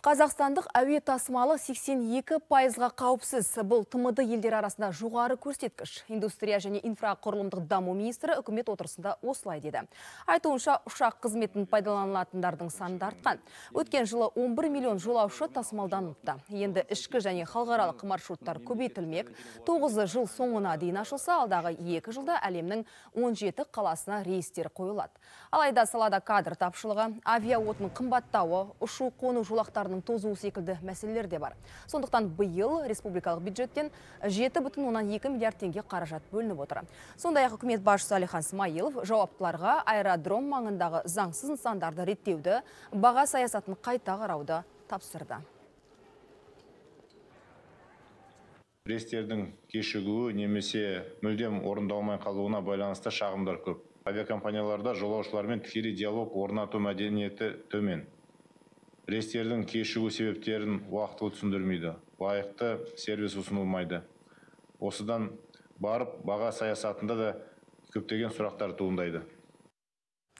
Қазақстандық әуе тасымалы 82%-ға қауіпсіз. Бұл тмд елдер арасында жоғары көрсеткіш. Индустрия және инфрақұрылымдық даму министрі үкімет отырысында осылай деді. Айтуынша, ұшақ қызметін пайдаланылатындардың саны артқан. Өткен жылы 11 миллион жолаушы тасымалданыпты. Енді ішкі және халықаралық маршруттар көбейтілмек. 9 жыл соңына дейін ашылса, алдағы 2 жылда әлемнің 17 қаласына рейстер қойылады. Алайда салада кадр тапшылығы, авиа отының қымбаттауы, ұшу қону жолақтар тозуы секілді мәселелер де бар. Сондықтан биыл республикалық бюджеттен 7,2 миллиард теңге қаражат бөлініп отыр. Сондай-ақ үкімет басшысы Алихан Смайылов жауаптыларға аэродром маңындағы заңсыз нысандарды реттеуді, баға саясатын қайта қарауды тапсырды. Рейстердің кешігуі немесе мүлдем орындалмай қалуына байланысты шағымдар көп. Авиакомпанияларда жолаушылармен тікелей диалог орнату мәдениеті төмен. Рейстердің кешігу себептерін уақытылы түсіндірмейді, лайықты сервис ұсынылмайды. Осыдан барып баға саясатында да көптеген сұрақтар туындайды.